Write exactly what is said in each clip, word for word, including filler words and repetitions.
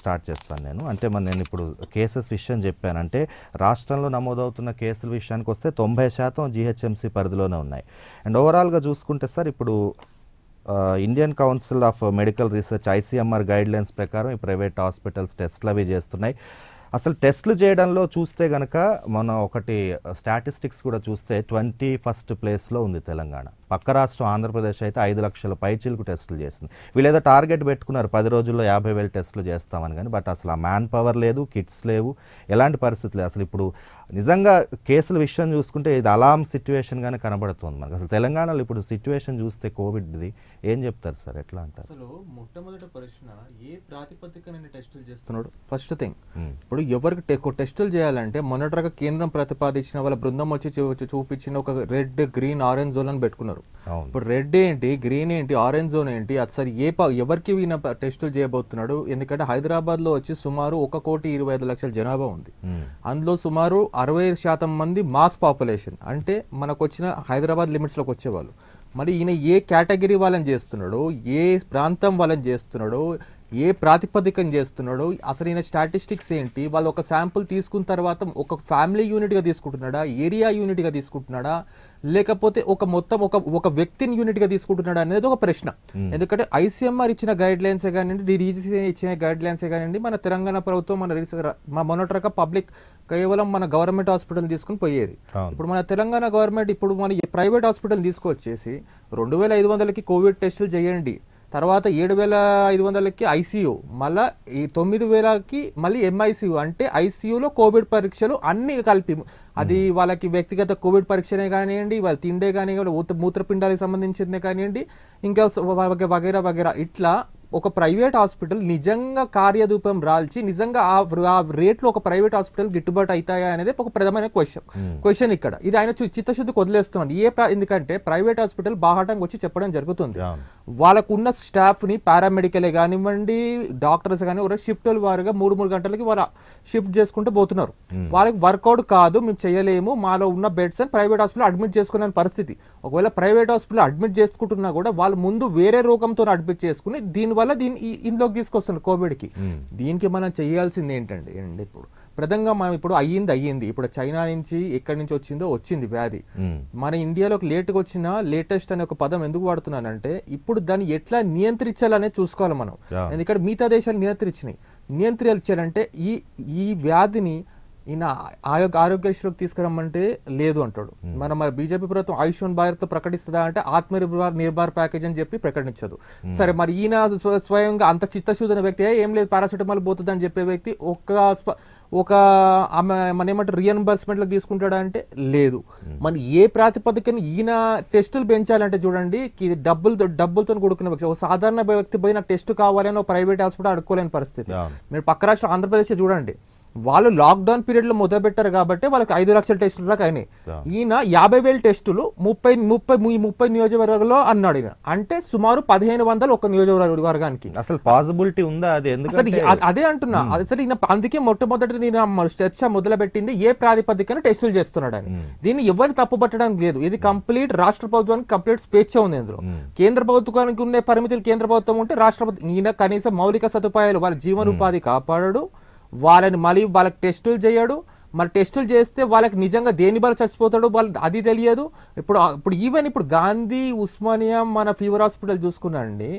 Start చేస్తాను నేను. అంటే మన నేను ఇప్పుడు కేసెస్ విషయం చెప్పాను, అంటే రాష్ట్రంలో నమోదవుతున్న కేసుల విషయానికి వస్తే తొంభై శాతం జీహెచ్ఎంసీ పరిధిలోనే ఉన్నాయి. అండ్ ఓవరాల్గా చూసుకుంటే సార్ ఇప్పుడు Indian council of medical research ICMR guidelines ప్రకారం ఈ ప్రైవేట్ హాస్పిటల్స్ టెస్ట్లు అవి చేస్తున్నాయి. అసలు టెస్ట్లు చేయడంలో చూస్తే కనుక మనం ఒకటి స్టాటిస్టిక్స్ కూడా చూస్తే ట్వంటీ ఫస్ట్ ప్లేస్లో ఉంది తెలంగాణ. పక్క రాష్ట్రం ఆంధ్రప్రదేశ్ అయితే ఐదు లక్షల పైచీలకు టెస్టులు చేసింది. వీళ్ళేదో టార్గెట్ పెట్టుకున్నారు పది రోజుల్లో యాభై వేలు టెస్టులు చేస్తామని, కానీ బట్ అసలు ఆ మ్యాన్ పవర్ లేదు, కిట్స్ లేవు, ఎలాంటి పరిస్థితులు అసలు ఇప్పుడు నిజంగా కేసుల విషయం చూసుకుంటే ఇది అలారం సిచ్యువేషన్గానే కనబడుతుంది మనకు. అసలు తెలంగాణలో ఇప్పుడు సిచ్యువేషన్ చూస్తే కోవిడ్ది ఏం చెప్తారు సార్, ఎట్లా అంటారు? అసలు మొట్టమొదటి ప్రశ్న ఏ ప్రాతిపదికన టెస్టులు చేస్తున్నాడు? ఫస్ట్ థింగ్ ఇప్పుడు ఎవరికి టెస్టులు చేయాలంటే మొన్నటిగా కేంద్రం ప్రతిపాదించిన వాళ్ళ బృందం వచ్చి చూపించిన ఒక రెడ్ గ్రీన్ ఆరెంజ్ జోన్ అని పెట్టుకున్నారు. ఇప్పుడు రెడ్ ఏంటి, గ్రీన్ ఏంటి, ఆరెంజ్ జోన్ ఏంటి, అది సరే ఏ ఎవరికి వీన టెస్టులు చేయబోతున్నాడు? ఎందుకంటే హైదరాబాద్ లో వచ్చి సుమారు ఒక కోటి ఇరవై ఐదు లక్షల జనాభా ఉంది. అందులో సుమారు అరవై శాతం మంది మాస్ పాపులేషన్, అంటే మనకు వచ్చిన హైదరాబాద్ లిమిట్స్ లోకి వచ్చేవాళ్ళు. మరి ఈయన ఏ కేటగిరీ వాళ్ళని చేస్తున్నాడు, ఏ ప్రాంతం వాళ్ళని చేస్తున్నాడు, ఏ ప్రాతిపదికం చేస్తున్నాడు, అసలు ఈయన స్టాటిస్టిక్స్ ఏంటి, వాళ్ళు ఒక శాంపుల్ తీసుకున్న తర్వాత ఒక ఫ్యామిలీ యూనిట్గా తీసుకుంటున్నాడా, ఏరియా యూనిట్గా తీసుకుంటున్నాడా, లేకపోతే ఒక మొత్తం ఒక ఒక వ్యక్తిని యూనిట్గా తీసుకుంటున్నాడు అనేది ఒక ప్రశ్న. ఎందుకంటే ఐసీఎంఆర్ ఇచ్చిన గైడ్ లైన్సే కానివ్వండి, డీజీసీఐ ఇచ్చిన గైడ్ లైన్సే కానివ్వండి, మన తెలంగాణ ప్రభుత్వం మన మా మొన్నటిగా పబ్లిక్ కేవలం మన గవర్నమెంట్ హాస్పిటల్ తీసుకుని పోయేది. ఇప్పుడు మన తెలంగాణ గవర్నమెంట్ ఇప్పుడు మన ప్రైవేట్ హాస్పిటల్ తీసుకొచ్చేసి రెండు వేల ఐదు వందలకి కోవిడ్ టెస్టులు చేయండి, తర్వాత ఏడు వేల ఐదు వందలకి ఐసీయూ, మళ్ళీ ఈ తొమ్మిది వేలకి మళ్ళీ ఎంఐసీయూ, అంటే ఐసీయూలో కోవిడ్ పరీక్షలు అన్నీ కలిపి, అది వాళ్ళకి వ్యక్తిగత కోవిడ్ పరీక్షనే కానివ్వండి, వాళ్ళ తిండే కానివ్వండి, మూత్రపిండాలకు సంబంధించిందే కానివ్వండి, ఇంకా వగైరా వగైరా, ఇట్లా ఒక ప్రైవేట్ హాస్పిటల్ నిజంగా కార్యరూపం రాల్చి నిజంగా ఆ రేట్లో ఒక ప్రైవేట్ హాస్పిటల్ గిట్టుబాటు అవుతాయా అనేది ఒక ప్రధానమైన క్వశ్చన్ క్వశ్చన్ ఇక్కడ. ఇది ఆయన చిత్తశుద్ధికి వదిలేస్తున్నాడు. ఏ ఎందుకంటే ప్రైవేట్ హాస్పిటల్ బాహాటంగా వచ్చి చెప్పడం జరుగుతుంది, వాళ్ళకున్న స్టాఫ్ని పారామెడికలే కానివ్వండి, డాక్టర్స్ కానీ ఒక షిఫ్ట్ల వారుగా మూడు మూడు గంటలకి వాళ్ళ షిఫ్ట్ చేసుకుంటూ పోతున్నారు. వాళ్ళకి వర్కౌట్ కాదు, మేము చేయలేము, మాలో ఉన్న బెడ్స్ అని ప్రైవేట్ హాస్పిటల్ అడ్మిట్ చేసుకునే పరిస్థితి. ఒకవేళ ప్రైవేట్ హాస్పిటల్ అడ్మిట్ చేసుకుంటున్నా కూడా వాళ్ళు ముందు వేరే రోగంతో అడ్మిట్ చేసుకుని దీనివల్ల దీని ఇందులోకి తీసుకొస్తున్నారు కోవిడ్కి. దీనికి మనం చేయాల్సింది ఏంటండి అండి, ఇప్పుడు ప్రధానంగా మనం ఇప్పుడు అయ్యింది అయ్యింది ఇప్పుడు చైనా నుంచి ఎక్కడి నుంచి వచ్చిందో వచ్చింది వ్యాధి, మన ఇండియాలోకి లేట్గా వచ్చిన లేటెస్ట్ అనే ఒక పదం ఎందుకు వాడుతున్నానంటే ఇప్పుడు దాన్ని ఎట్లా నియంత్రించాలనేది చూసుకోవాలి మనం. ఎందుకంటే మిగతా దేశాలు నియంత్రించినాయి, నియంత్రించాలంటే ఈ ఈ వ్యాధిని ఈయన ఆరోగ్య ఆరోగ్యశ్రీలోకి తీసుకురమ్మంటే లేదు అంటాడు. మనం మరి బీజేపీ ప్రభుత్వం ఆయుష్మాన్ భారత్ ప్రకటిస్తుందా అంటే ఆత్మనిర్భర్ నిర్భర్ ప్యాకేజ్ అని చెప్పి ప్రకటించదు. సరే మరి ఈయన స్వయంగా అంత చిత్తశుద్ధి వ్యక్తి ఏం లేదు పారాసిటమాల్ పోతుంది అని చెప్పే వ్యక్తి ఒక్క ఒక మన ఏమంటారు రీఎంబర్స్మెంట్లకు తీసుకుంటాడా అంటే లేదు. మన ఏ ప్రాతిపదికన ఈయన టెస్టులు పెంచాలంటే చూడండి, ఇది డబ్బులతో డబ్బులతో కూడుకున్న వ్యక్తి. ఒక సాధారణ వ్యక్తి పోయి నాకు టెస్ట్ కావాలని ఒక ప్రైవేట్ హాస్పిటల్ అడుక్కోలేని పరిస్థితి. మీరు పక్క రాష్ట్రం ఆంధ్రప్రదేశ్ చూడండి, వాళ్ళు లాక్డౌన్ పీరియడ్ లో మొదలు పెట్టారు కాబట్టి వాళ్ళకి ఐదు లక్షల టెస్టులు దాకా అయినాయి. ఈయన యాభై వేల టెస్టులు ముప్పై ముప్పై ముప్పై నియోజకవర్గాల్లో అన్నాడు. ఈయన అంటే సుమారు పదిహేను వందలు ఒక నియోజకవర్గానికి. అసలు పాసిబిలిటీ ఉందా? అదే అదే అంటున్నా. అసలు ఈయన అందుకే మొట్టమొదటి నేను చర్చ మొదలు పెట్టింది ఏ ప్రాతిపదికన టెస్టులు చేస్తున్నాడు అని. దీన్ని ఎవరు తప్పు పట్టడానికి లేదు, ఇది కంప్లీట్ రాష్ట్ర ప్రభుత్వానికి కంప్లీట్ స్వేచ్ఛ ఉంది ఇందులో. కేంద్ర ప్రభుత్వానికి ఉండే పరిమితులు కేంద్ర ప్రభుత్వం ఉంటే రాష్ట్రపతి ఈయన కనీసం మౌలిక సదుపాయాలు వాళ్ళ జీవనోపాధి కాపాడాడు, వాళ్ళని మళ్ళీ వాళ్ళకి టెస్టులు చేయడు. మరి టెస్టులు చేస్తే వాళ్ళకి నిజంగా దేని బల చచ్చిపోతాడో వాళ్ళు అది తెలియదు. ఇప్పుడు ఇప్పుడు ఈవెన్ ఇప్పుడు గాంధీ ఉస్మానియా మన ఫీవర్ హాస్పిటల్ చూసుకున్నాండి,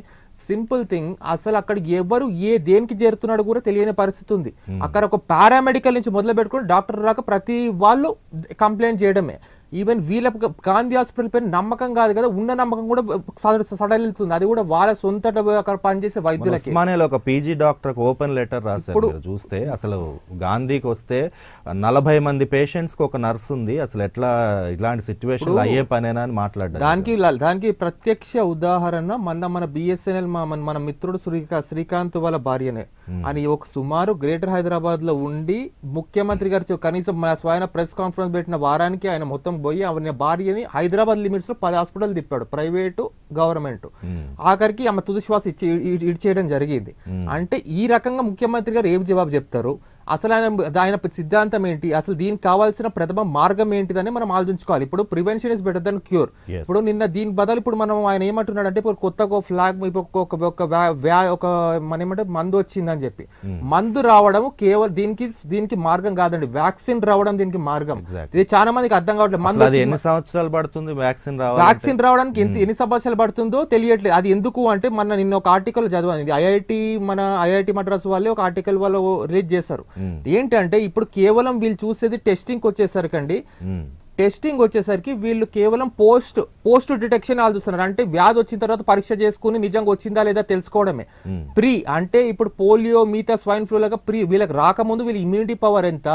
సింపుల్ థింగ్ అసలు అక్కడ ఎవరు ఏ దేనికి చేరుతున్నాడు కూడా తెలియని పరిస్థితి ఉంది. అక్కడ ఒక పారామెడికల్ నుంచి మొదలు పెట్టుకుని డాక్టర్ రాక ప్రతి వాళ్ళు కంప్లైంట్ చేయడమే. ఈవెన్ వీళ్ళ గాంధీ హాస్పిటల్ పైన నమ్మకం కాదు కదా, ఉన్న నమ్మకం కూడా సడలిస్తుంది, అది కూడా వాళ్ళ సొంత అక్కడ పనిచేసే వైద్యులకి. ఉస్మానియాలో ఒక పీజీ డాక్టర్ ఓపెన్ లెటర్ రాశారు చూస్తే, అసలు గాంధీకి వస్తే నలభై మంది పేషెంట్స్ కి ఒక నర్స్ ఉంది, అసలు ఎట్లా ఇలాంటి సిచ్యువేషన్ అయ్యే పనేనా అని మాట్లాడారు. దానికి దానికి ప్రత్యక్ష ఉదాహరణ మన మన బిఎస్ఎన్ఎల్ మన మిత్రుడు శ్రీకా శ్రీకాంత్ వాళ్ళ భార్యనే అని ఒక సుమారు గ్రేటర్ హైదరాబాద్ లో ఉండి ముఖ్యమంత్రి గారు కనీసం మన స్వయం ప్రెస్ కాన్ఫరెన్స్ పెట్టిన వారానికి ఆయన మొత్తం పోయి ఆమె భార్యని హైదరాబాద్ లిమిట్స్ లో పది హాస్పిటల్ తిప్పాడు, ప్రైవేటు గవర్నమెంట్. ఆఖరికి ఆమె తుదిశ్వాస ఇచ్చి ఇచ్చేయడం జరిగింది. అంటే ఈ రకంగా ముఖ్యమంత్రి గారు ఏం జవాబు చెప్తారు? అసలు ఆయన ఆయన సిద్ధాంతం ఏంటి, అసలు దీనికి కావాల్సిన ప్రథమ మార్గం ఏంటిదని మనం ఆలోచించుకోవాలి. ఇప్పుడు prevention is better than cure. ఇప్పుడు నిన్న దీని బదులు ఇప్పుడు మనం ఆయన ఏమంటున్నాడు అంటే ఇప్పుడు కొత్తగా ఫ్లాగ్ ఒక మన ఏమంటారు మందు వచ్చిందని చెప్పి, మందు రావడం కేవలం దీనికి దీనికి మార్గం కాదండి, వ్యాక్సిన్ రావడం దీనికి మార్గం. ఇది చాలా మందికి అర్థం కావట్లేదు. మందు ఎన్ని సంవత్సరాలు పడుతుంది, వ్యాక్సిన్ రావాలి, వ్యాక్సిన్ రావడానికి ఎంత ఎన్ని సంవత్సరాలు పడుతుందో తెలియట్లేదు. అది ఎందుకు అంటే మన నిన్న ఒక ఆర్టికల్ చదివాను, ఇది ఐఐటి మన ఐఐటి మద్రాస్ వాళ్ళే ఒక ఆర్టికల్ వాళ్ళు రీడ్ చేశారు. ఏంటంటే ఇప్పుడు కేవలం వీళ్ళు చూసేది టెస్టింగ్ వచ్చేసరికండి, టెస్టింగ్ వచ్చేసరికి వీళ్ళు కేవలం పోస్ట్ పోస్ట్ డిటెక్షన్ వాళ్ళు చూస్తున్నారు. అంటే వ్యాధి వచ్చిన తర్వాత పరీక్ష చేసుకుని నిజంగా వచ్చిందా లేదా తెలుసుకోవడమే. ప్రీ అంటే ఇప్పుడు పోలియో మిగతా స్వైన్ ఫ్లూ లాగా ప్రీ వీళ్ళకి రాకముందు వీళ్ళ ఇమ్యూనిటీ పవర్ ఎంత,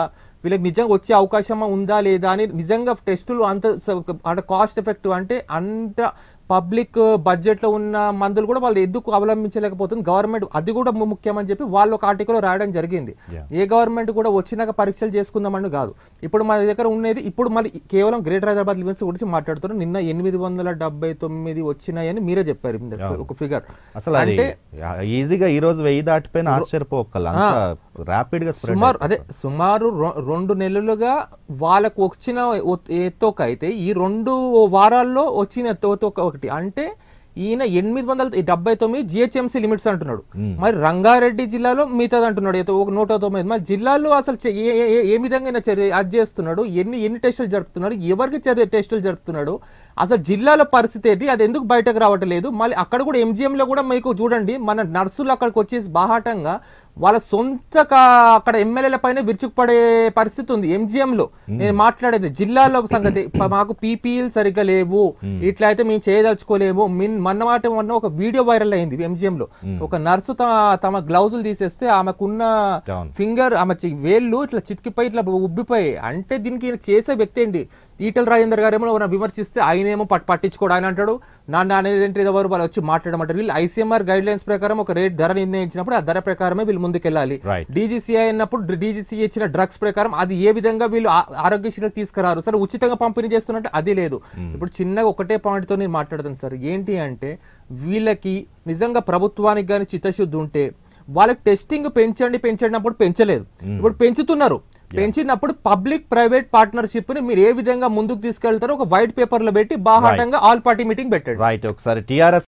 వీళ్ళకి నిజంగా వచ్చే అవకాశమా ఉందా లేదా అని నిజంగా టెస్టులు అంత అంటే కాస్ట్ ఎఫెక్టివ్ అంటే అంత పబ్లిక్ బడ్జెట్లో ఉన్న మందులు కూడా వాళ్ళు ఎందుకు అవలంబించలేకపోతుంది గవర్నమెంట్, అది కూడా ముఖ్యమని చెప్పి వాళ్ళు ఒక ఆర్టికల్ రాయడం జరిగింది. ఏ గవర్నమెంట్ కూడా వచ్చినాక పరీక్షలు చేసుకుందామని కాదు. ఇప్పుడు మన దగ్గర ఉన్నది ఇప్పుడు మళ్ళీ కేవలం గ్రేటర్ హైదరాబాద్ లిమిట్స్ గురించి మాట్లాడుతున్నారు. నిన్న ఎనిమిది వందల డెబ్బై తొమ్మిది వచ్చినాయని మీరే చెప్పారు ఒక ఫిగర్. అసలు అంటే ఈజీగా ఈ రోజు వెయ్యి దాటిపోయిన ఆశ్చర్యపోకల్లా సుమారు అదే సుమారు రెండు నెలలుగా వాళ్ళకు వచ్చిన ఎత్తోక అయితే ఈ రెండు వారాల్లో వచ్చిన ఎత్తోక అంటే ఈయన ఎనిమిది వందల డెబ్బై తొమ్మిది జిహెచ్ఎంసీ లిమిట్స్ అంటున్నాడు, మరి రంగారెడ్డి జిల్లాలో మిగతాది అంటున్నాడు ఒక నూట తొమ్మిది. మరి జిల్లాలో అసలు ఏ విధంగా అది చేస్తున్నాడు, ఎన్ని ఎన్ని టెస్టులు జరుపుతున్నాడు, ఎవరికి టెస్టులు జరుపుతున్నాడు, అసలు జిల్లాల పరిస్థితి ఏంటి, అది ఎందుకు బయటకు రావట్లేదు. మళ్ళీ అక్కడ కూడా ఎంజిఎంలో కూడా మీకు చూడండి మన నర్సులు అక్కడికి వచ్చేసి బాహాటంగా వాళ్ళ సొంత అక్కడ ఎమ్మెల్యేల పైన విరుచుకుపడే పరిస్థితి ఉంది ఎంజిఎంలో. నేను మాట్లాడేది జిల్లాలో సంగతి. మాకు పీపీఎల్ సరిగ్గా లేవు, ఇట్లా అయితే మేము చేయదలుచుకోలేము. మిన్ మొన్న మాట మొన్న ఒక వీడియో వైరల్ అయింది ఎంజిఎంలో, ఒక నర్సు తమ తమ గ్లౌజులు తీసేస్తే ఆమెకున్న ఫింగర్ ఆమె వేళ్ళు ఇట్లా చితికిపోయి ఇట్లా ఉబ్బిపోయాయి. అంటే దీనికి చేసే వ్యక్తి అండి ఈటల రాజేందర్ గారు ఏమో విమర్శిస్తే ఆయనేమో పట్ పట్టించుకోడు ఆయన అంటాడు, నాన్న అనేది ఎవరు వాళ్ళు వచ్చి మాట్లాడమంటారు. వీళ్ళు ఐసీఎంఆర్ గైడ్ లైన్స్ ప్రకారం ఒక రేట్ ధర నిర్ణయించినప్పుడు ఆ ధర ప్రకారమే వీళ్ళు ముందుకెళ్ళాలి. డీజీసీఐ అన్నప్పుడు డీజీసీఐ ఇచ్చిన డ్రగ్స్ ప్రకారం అది ఏ విధంగా వీళ్ళు ఆరోగ్యశ్రీలకు తీసుకురారు. సరే ఉచితంగా పంపిణీ చేస్తున్నట్టు అది లేదు. ఇప్పుడు చిన్నగా ఒకటే పాయింట్తో నేను మాట్లాడుతాను సార్, ఏంటి అంటే వీళ్ళకి నిజంగా ప్రభుత్వానికి కానీ చిత్తశుద్ధి ఉంటే వాళ్ళకి టెస్టింగ్ పెంచండి పెంచడినప్పుడు పెంచలేదు, ఇప్పుడు పెంచుతున్నారు. పెంచినప్పుడు పబ్లిక్ ప్రైవేట్ పార్ట్నర్షిప్ ని మీరు ఏ విధంగా ముందుకు తీసుకెళ్తారో ఒక వైట్ పేపర్ లో పెట్టి బాహాటంగా ఆల్ పార్టీ మీటింగ్ పెట్టారు.